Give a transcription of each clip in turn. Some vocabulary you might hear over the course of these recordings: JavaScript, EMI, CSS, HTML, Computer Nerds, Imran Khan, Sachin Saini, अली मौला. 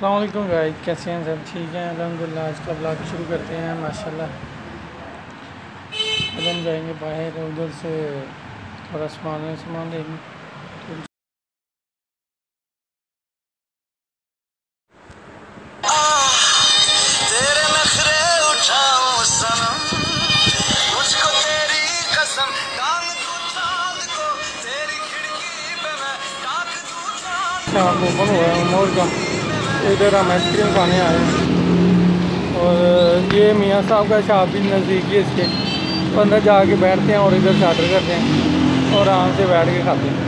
अस्सलाम वालेकुम गाइस, कैसे हैं सब? ठीक हैं अलहमदिल्ला। आज का ब्लॉग शुरू करते हैं माशाल्लाह। अब हम जाएंगे बाहर, उधर से थोड़ा सामान लेंगे। शाम ओपन हुआ है उमर का, इधर हम आइसक्रीम खाने आए हैं। और ये मियाँ साहब का शॉप भी नज़दीकी है इसके, तो अंदर जाके बैठते हैं और इधर से ऑर्डर करते हैं और आराम से बैठ के खाते हैं।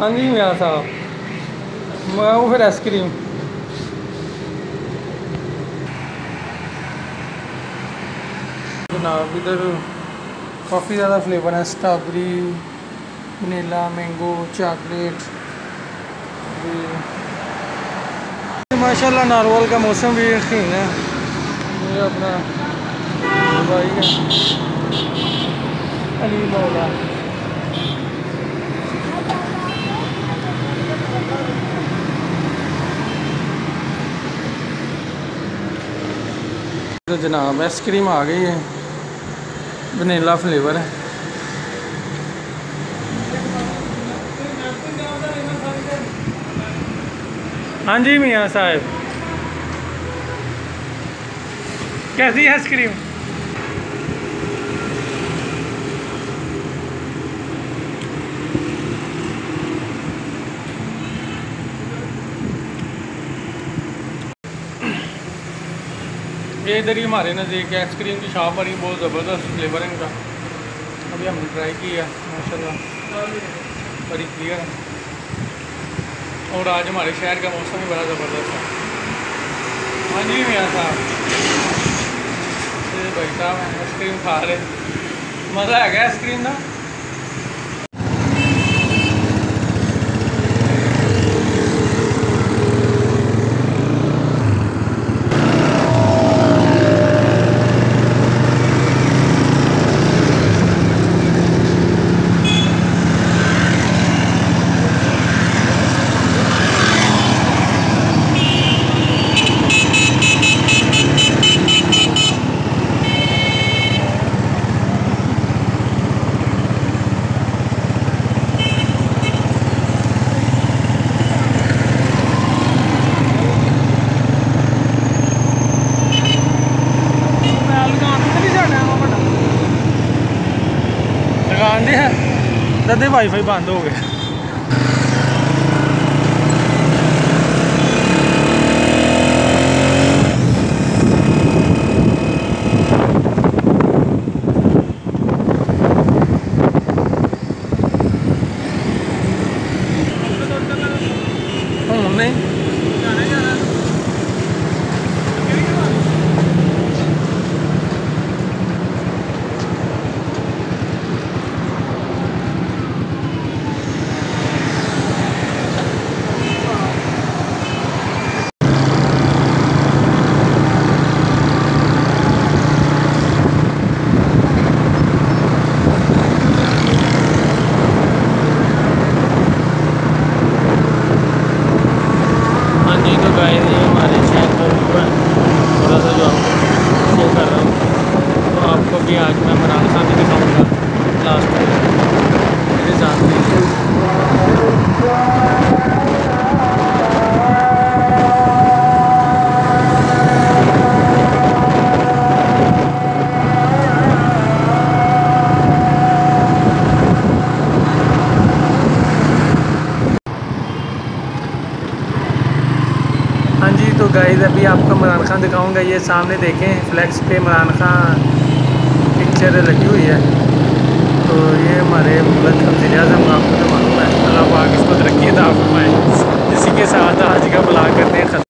हाँ जी मियाँ साहब, मैं वो फिर आइसक्रीम जनाब। इधर काफ़ी ज़्यादा फ्लेवर है, स्ट्रॉबेरी, वनीला, मैंगो, चॉकलेट। माशाल्लाह नारवल का मौसम भी ठीक है। ये अपना भाई है अली मौला, तो जनाब आइसक्रीम आ गई है, वनीला फ्लेवर है। हाँ जी मियाँ साहब, कैसी है आइसक्रीम? ये इधर ही हमारे नज़दीक आइसक्रीम की शॉप बनी, बहुत ज़बरदस्त फ्लेवर है इनका। अभी हमने ट्राई किया, माशाल्लाह बड़ी क्लियर है। और आज हमारे शहर का मौसम भी बड़ा ज़बरदस्त है। हाँ जी मियाँ साहब, भाई साहब आइसक्रीम खा रहे, मज़ा आ गया आइसक्रीम ना। दादे वाईफाई बंद हो गया। गाइस अभी आपको इमरान खान दिखाऊंगा। ये सामने देखें फ्लैक्स पे इमरान खान पिक्चर लगी हुई है, तो ये हमारे मुल्क वज़ीर आज़म आपको तो मालूम है। अल्लाह पाक इसको तरक्की अता फरमाए, इसी के साथ आज का ब्लॉग करते हैं।